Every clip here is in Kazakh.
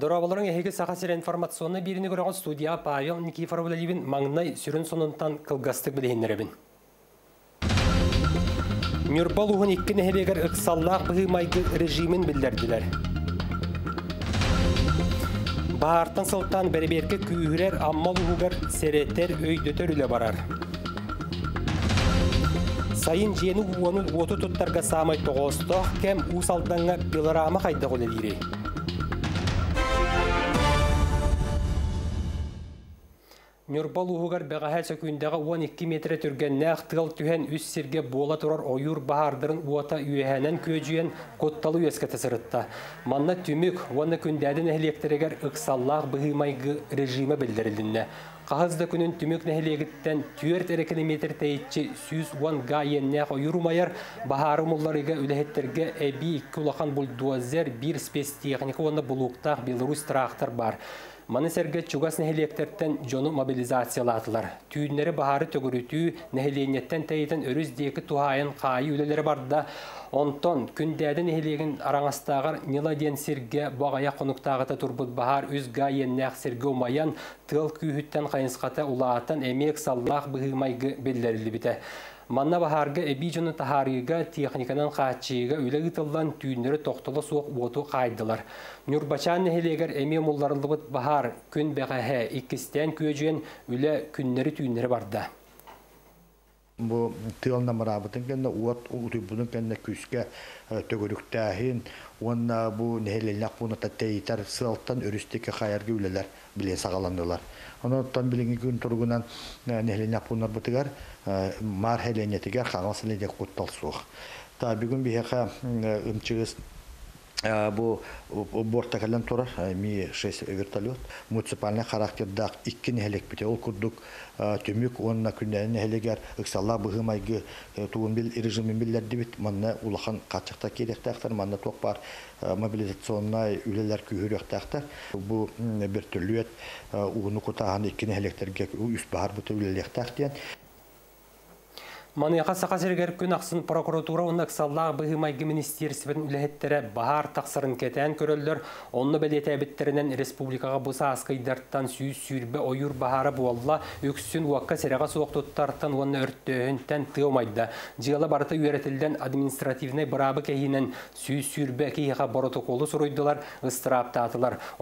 Дорабаларың әйгі сақасыр информационы беріне көріға студия Павел Никифоров Левин маңнай сүрін сонынтан қылғастық білейіндеребін. Нүрбал ұғын еккен әйбегер ұқсаллақ бұғымайғы режимін білдерділер. Бағартын сылттан бәріберкі күйірер аммал ұғығар сәреттер өйдетер үлі барар. Сайын жені ұғының ұты тұттарға самай тоғыстық кәм ұсалданға беларамы қайдық өлі дейірей. Нүрбал ұғығар бәғәл сөкіндегі 12 метрі түрген нәқтығыл түхен үс серге бола тұрар ойыр бағардырын ұата үйәнен көджүйен көтталы өске тәсірітті. Манна түмік оны күндәдің әлектерігер ұқсаллақ бұғымайғы режимі білдірілдіңі. Қағызды күнін түмік нәхілегіттен түйерт әрі километр тәйетші сүйіз оған ғайен нәқ ойырмайыр бағарымыларыға үліхеттерге әбі күлақан бұлдуазер бір спец техника оны бұлуқтақ Беларусь трақтыр бар. Манысерге чугас нәхелектертен жону мобилизациялатылар. Түйіндері бағары төгірітүү нәхеленеттен тәйетін өріз декі тухайын қайы үлелері барда. Онтон күндәді нәхелегін араңастағыр Ниладен серге бағая қонықтағыта турбуд бағар үз ғайен нәқ серге омаян тыл күйіттен қайынсқата ұлаатан әмек саллақ бұғымайғы белдерілі біті. Манна бағарға әбі жоны тахарыға техниканан қатшыға үлі ғытылдан түйіндері тоқтылы соқ оту қайдылар. Нүрбачан нәхелегер әме мұлларылыбыт бағар күн бәғәхә икістен көжен үлі күннері түйіндері барды. Бу тылна марабытын кенде уат утыбын кенде күскә төгөрүктәһин онна бу нәһеллек буны тәйтәр сылттан өрүстеке хаярга үлеләр биле сагаландылар. Аннан билеге күн тургынан нәһеллек буны бутыгар мархәленетегә ханасылыгә кутталсух. Та бүгүн бихә имчигез бу борттакалан турар Ми-6 вертолет муниципальный характердак 2 нәһелек бите ул курдук төмүк онна күндән нәһелегәр ыксалла быгымайгы туын бел режимын белләр дибит монна улахан качыкта керек тактар монна ток бар мобилизационный үлеләр күрәк тактар бу бер төрле уны кутаган 2 нәһелектерге үс бар бу төрле тактар. Манияқа сақасыргер күн ақсын прокуратура оның ақсаллағы бұғымайғы министерсібін үліхеттері бағар тақсырын кетен көрілдір. Онны бәлеті әбіттерінен республикаға бұса асқайдартан сүйіз-сүйірбі ойыр бағары болла үксін уаққа сереға соқ тұттартан оны өрттігінтен тұғымайды. Жиғала барыта үйретілден административнай бұрабы кәйінен сүйіз-сүйірбі кейіға бұрыты қолы сұройдылар, ұстырап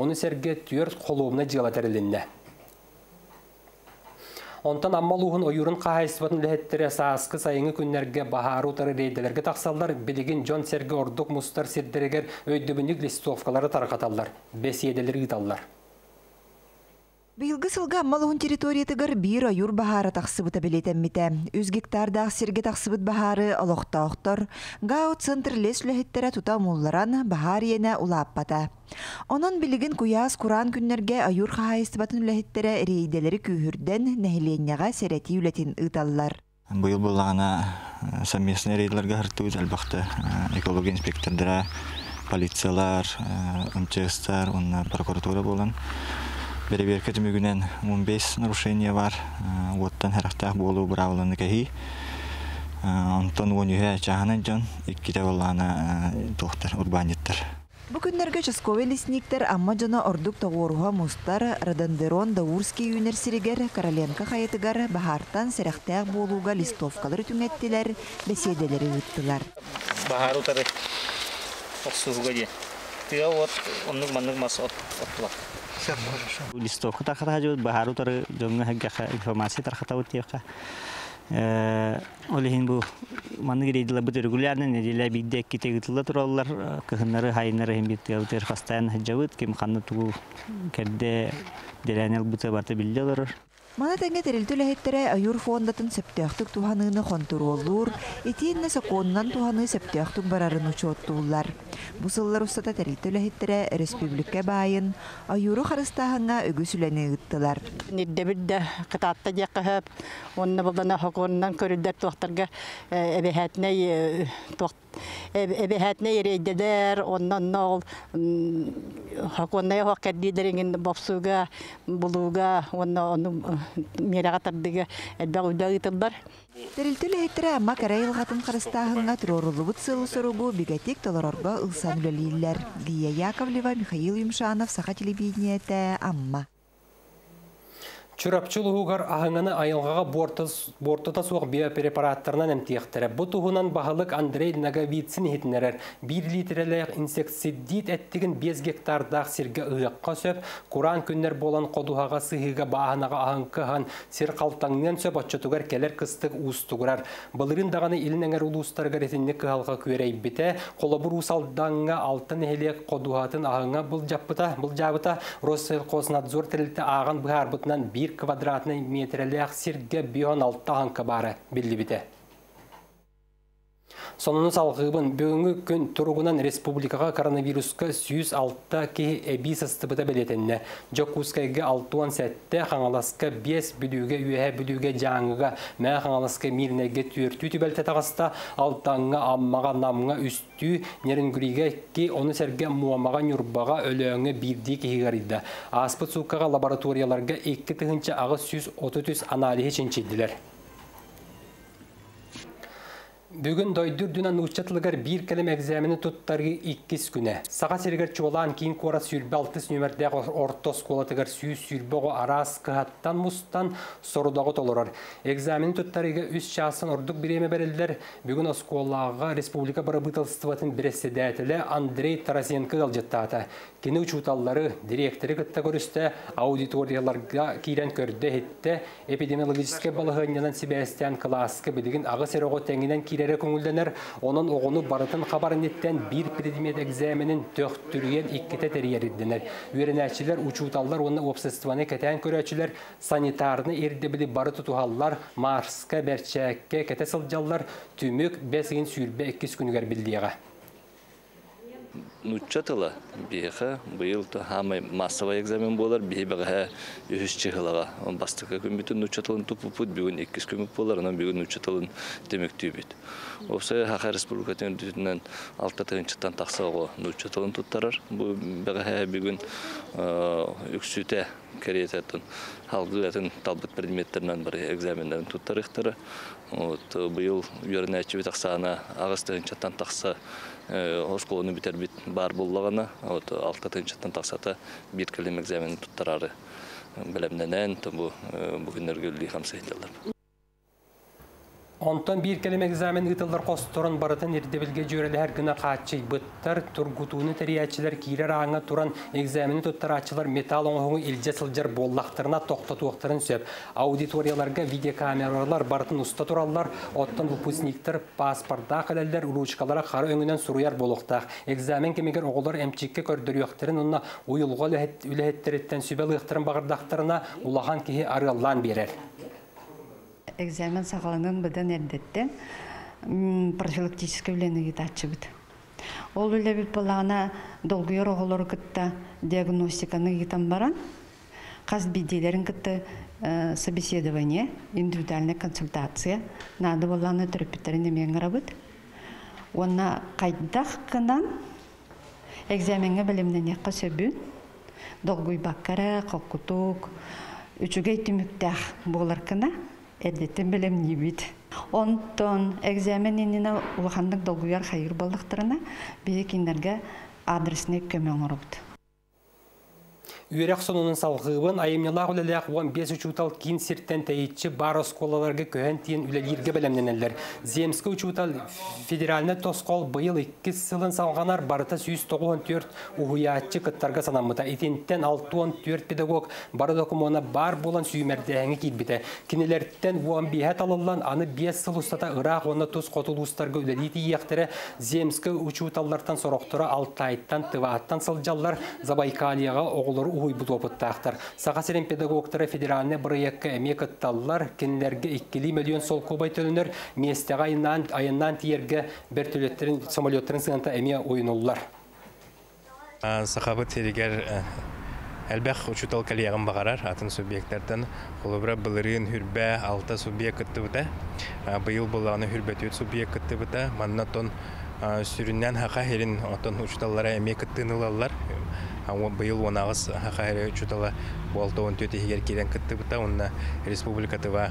оны серге түйер қолуымна жиғала тәрілінді. Онтан аммалуғын ойырын қағайсыбатын ләхеттері саасқы сайыңы күннерге бағару тары рейделерге тақсалдар, білігін Джон Серге ордық мұстар сердерігер өйдібінік листовкалары тарқаталдар, бесиеделер ғыталдар. Бұйылғы сылға аммалуғын территориятығыр бір ойыр бағары тақсыбыта білетенміті. Үз гектардағы серге тақсыбыт бағары алоқта-оқтыр, ғау центр лес ләхеттері тұта мұлларан бағар ене ұлаппата. Онын білігін куяс Куран күннерге айыр қағайыстыбатын үләхеттері рейделері күйірден нәйленеға сәреті үлетін ұталылар. Бұйыл болағына сәмесіне рейделерге ғыртуыз әлбақты экология инспектордыра, полициялар, МЧС-тар, онлар прокуратура болын. Береберкі түмігінен 15 нарушения бар, оттан әрақтақ болу бұрауылыны кәхи. Онтан оң үйе жағынан жан, еккеде болағына тоқтар, урбаниттар. Бүгінлерге Часкове лесниктер амма жана ордук тағоруға мұстар Радандерон Даурский юнерсерігер Короленко қайытығар бағартан сәріқтәғ болуға листовкалар түңеттілер, беседелері өттілер. Бағар ұтары оқсызға де. Түйе от, онның-манның масы оттылақ. Листовқа тақыта жауыз, бағар ұтары жомның әгіға информация тарқата өттеуқа. Олехин бұл маңның рейділі бұты регулярны, неделі бейді әккете ғытылы тұралылар, күхінлары, хайынлары әмбетті әутер қастайын ғаджауыт, кем қанны тұғыл кәрді дәрәнел бұты барты білді олар. Маңа тәңге тәрілті үләхеттері айыр фондатын сөптіяқтық туғаныны қонтыру олуыр, етейінні сақонынан туғаны сөптіяқтық барарын ұчоттуылар. Бұсыллар ұстата тәрілті үләхеттері республика байын, айыру қарыстағыңа өгіс үләне ғыттылар. Неддебірді қытатта деқіп, онына болдана қоғынан көрілдер туақтарға әбехәтіне туақтық. эбэхэтнэ ирэйдэдэр, оннон ол хаконная хаккэрдидэрин бапсуга, булуга, онну мирагатардыга эдбагудагытылдар. Терилтүлэхэттерэ макарэйлгатын харыстаахынга трорулубут сылы соругу бигатик толорорго ылсанулэлиллэр. Лия Яковлева, Михаил Юмшанов, Саха телевидениете, Амма. Чурапчылуугар ахыңаны айылғаға бортыта соқ биопрепараттарынан әмтиқтірі. Бұтығынан бағылық Андрей Наговицин хетінерер. 1 литрелер инсектсидит әттігін 5 гектардақ сірге ұйыққа сөп, Құран күннер болан қодуғаға сығыға бағанаға аңқыған сер қалтаңнен сөп атчатуғар келер кыстық ұстығырар. Бұлырын дағаны елінәңер ұлыстарға ретінді қығалға көрейп біте, қолабыр ұсалдаңға алтын әлек қодуғатын ағыңа бұл жабыта Россельхознадзор тірілті ағын бұғарбытынан бір квадратный метрлях сирге бион алттаан кабары билибите. Сонуны салгыбын бүгүнкү күн тургунан республикага коронавируска 106 ки эбис ыстыбыта белетенне. Жокускайга 6 сәтте хаңаласка 5 бүлүгө үйө бүлүгө жаңыга мә хаңаласка мирнеге түртү түбөлтө тагаста алтаңга аммага намга үстү нерингүриге ки оны серге муамага нюрбага өлөңө бирди ки гарида. Аспыт сукага лабораторияларга 2 тыгынча агы 130 анализ чечилдилер. Бүгін дойдыр дүнан ұшчатылығар бір кәлем әкзәміні тұттарғы 2 күні. Саға сергер чуалан кейін қора сүрбі 6 нөмірдегі ортос қолатығар сүйі сүрбіғы арас қығаттан мұстан сорудағы толырар. Әкзәміні тұттарығы 3 шасын ұрдық біреме бәрілдер. Бүгін осқолаға республика барабытылыстыватын біресседәтілі Андрей Тарасенко қалжаттаты. Кені ұчуталары директоры қытта көрісті, аудиторияларға кейрен көрді етті, эпидемиологическе балығыннан себәстен классқа білігін ағы сероғы тәңінен көңілденер, оның оғыны барытын қабарынеттен бір предмет экзаменін төқтүрген иккете терерденер. Үйренәчілер, учуталлар, оны обсестваны кәтән көрәчілер, санитарны ердебілі бары тұтухаллар, Марска, Берчәкке, кәтәсілджаллар, түмік 5 сүрбе 2 күнігер білдеға. Нүчатыла бейхі бұйыл тұхамай массовай экзамен болар, бейбіғі үйіс чығылаға. Бастыққа көмбетін нүчатылын тұпыпыт, бүгін 2 көмбет болар, анан бүгін нүчатылын демек түйбет. Осы Хақа Республикатын дүйтінен 6-тығын чыттан тақсауға нүчатылын тұттарар. Бейбіғі бүгін үксүйте кәрейтетін, халғылатын талбыт предметтерінен бір экзаменлерін тұттарықтары. Бұйыл үйерін әйтші бет ақсағына ағыстығын чыттан тақса Осколоны бітербет бар боллағана, 6-тыншаттан тақсата бір көлем экзаменін тұттарары білімненен бүгіндерге үлі қамсы етілдір. Онтан бір көлем экзамен ұтылдар қостырын барытын ердебілге жөрелі әр күні қатшы бұттар, тұрғытуыны тәриәтшілер кейлер аңа тұран экзамені тұттарачылар метал оңғыңы үлде сылжар боллақтырына тоқтатуақтарын сөп. Аудиторияларға видеокамералар барытын ұста тұралар, оттан выпускниктер, паспорта қалалдар, ручкалара қары өңінен сұруяр болуқтақ. Экзамен кемегер оғылар әмчекке көрдіріуқтарын ұнна ұйылға үліхеттереттен сөбеліқтарын бағырдақтарына ұлаған кейі арылан берер. Экзамен сағаланын бұдан әрдеттен профилактическі өлені етатшы бұд. Ол өлі бұл болағына долгүйер оғылыр күтті диагностиканы етан баран, қаз бейделерін күтті собеседование, индивидуальная консультация, нады болағына түріпеттерін емеңгіра бұд. Оны қайдақ қынан экзаменге білімнен еққа сөбін, долгүй баққара, қоққытуқ, үшігей түміктәқ болар қына, әдеттен білім не бейді. Онтон экзаменініне ұлғандық долғыяр қайыр балықтырына бейекендерге адресіне көмен ұрыпты. Үйрек сонының салғығын айымнелақ үлелек 15 үчутал кейін серттен тәйетші бар осколаларға көген тиен үлелерге білімненелер. Земскі үчутал федераліне тосқол бұйыл 2 сылын салғанар барыта 194 ұғыятшы қыттарға санамыта. Етенттен 6-14 педагог бары докумона бар болан сүймерді әңі келбеті. Кенелерттен 15 алылан аны 5 сыл ұстата ұрақ оны тұз қотыл ұстарға үлелейді ектірі. Земскі үчуталлардан сорақтыра Алтайттан, Тываттан сылжалар Забайкалияға оғылыру Ой бұл опыттақтар. Саға серен педагогтары федераліне бұрайыққа әмек ұтталылар, кенілерге 2 миллион сол көбай төлінер, местеға айыннан тиерге бір түлеттерін, самолеттерін сыңында әме ойын олылар. Сақабы терігер әлбәқ ұшытал кәлияғын бағарар, атын субъекттерден қолыбыра бұлырын үрбә алта субъект күтті бұта, бұйыл болағына үрбәт өт субъект күтті бұта, маннатон Süründen hakaherin otan uçtalara emek ettiğinler, ama bayıl onağız hakaheri uçtalar balta on tüte her kiren kattı onda Respublika tıva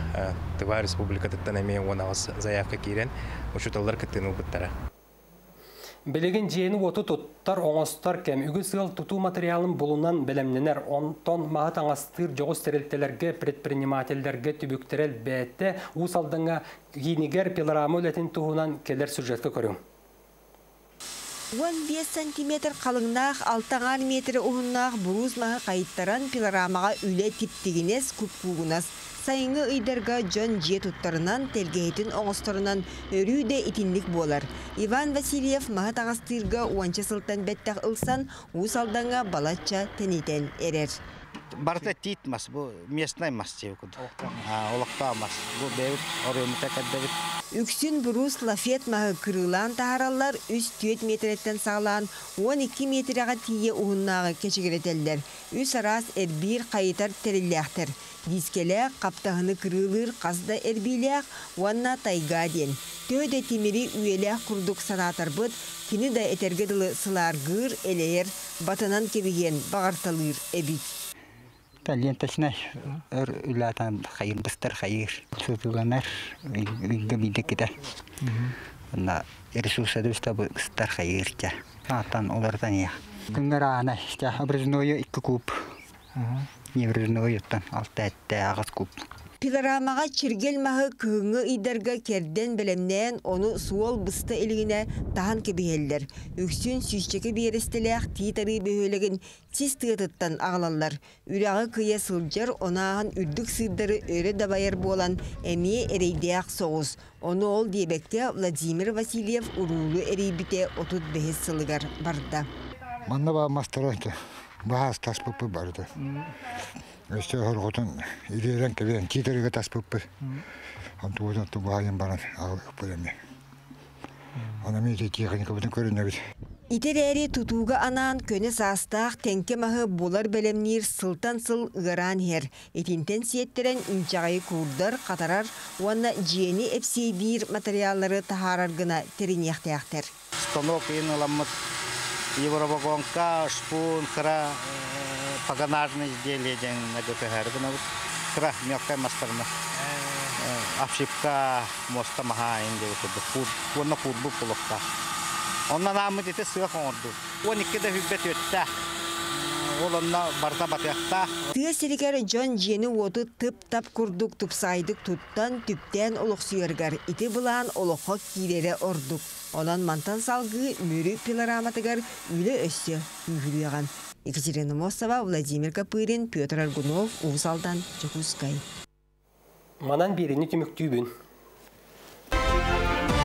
tıva Respublika tıtanemi onağız zayıfka kiren uçtalar kattını bittara. Belegen jeni otu tuttar oğastar kem ügüsül tutu materialın bulunan belemlener 10 ton mahat angastır jogos tereltelerge предпринимательlerge tübükterel bette usaldığa giniger pelaramöletin tuhunan keler sujetke körüm. 15 сантиметр қалыңнақ, 6 метр ұғыннақ бұрыз мағы қайыттаран пилорамаға үлі типтігінес күп-күгінес. Сайыңы үйдерға жөн жет ұттарынан, тәлгейтін оңыстарынан өрюде итіндік болар. Иван Васильев мағы тағастырға уанча сылтан бәттәқ ұлсан, ұсалданға балатша тәнетен әрер. Барта титмас, бұл местнай мас тевкуд. Олықта мас, бұл бәуіт, орымыта кәддәвіт. Үксін бұрыс лафет мағы күрілан тағаралар үс түйет метреттен сағылан 12 метреға тие ұғыннағы кешігіретелдер. Үс арас әрбір қайытар тәрілләқтір. Дискелі қаптағыны күрілір қазда әрбіләқ уанна тайгаден. Төді темірі үйеләқ құрдық санатар бұд, кені да әтергеділі сылар ғыр, әлер, батынан кебеген бағарталыр әбік. Лентасына үләтан қайыр, бұстар қайыр. Сөзілғанар үйгі бейдікеді. Ресурсы дұста бұстар қайыр. Атан олардан ең. Күнгір ағына обрезное 2 куб. Неврезное оттан 6 әтті ағыз куб. Пилорамаға чергел мағы күңі идарға керден білімнен оны суол бұсты үлігіне тахан кебігелдер. Үксін сүйшчекі берістіліғ тейтары бөйлігін тестыттан ағылалар. Үрағы күйе сылджар онағын үрдік сырдары өрі дабайыр болан әме әрейдеяқ соғыз. Оны ол дебекте Владимир Васильев ұрулы әрейбіте отут бәхес сылығар барды. Манна ба мастеранты бағаз таспыпы барды. Өсті ғырғытын үререн кәбеден титірігі таспыпы. Анту өзінті бағайын баран ағылық бөлеме. Анамей текеғын көбітін көрін өбіт. Итер әрі тұтуға анаан көні састақ тәңке мағы болар бәлемнер сылтан-сыл ғыран әр. Етінтен сиеттерін үнчағай көрдір, қатарар, уанна жиені әпсейдер материаллары тахарарғына терінеқті әқтер. Станок ең ұламыз евробагонка, шпун, қыра, паганажны изделеден әдеті ғарғына бұд. Қыра, мелқай мастарына. Афшипқа, моста маға әнде өтеді. Уанна футбол құлықта. Ondan namıd eti sığaq onurdu. 12'de hübbet öttü. Olanla barda batıyaqta. Tığ serikar John Jenny Wood'u tıp-tap kurduk, tıpsaydık tuttan, tüpten oluq suyargar. Eti bulan oluqo kirere orduk. Olan mantan salgı mürü pilaramatıgar ülü össü mühürüyağan. Ekaterina Mosova, Vladimir Kapırin, Pyotr Argunov, Uvsaldan, Çekuskay. Manan birini tümüktüğün.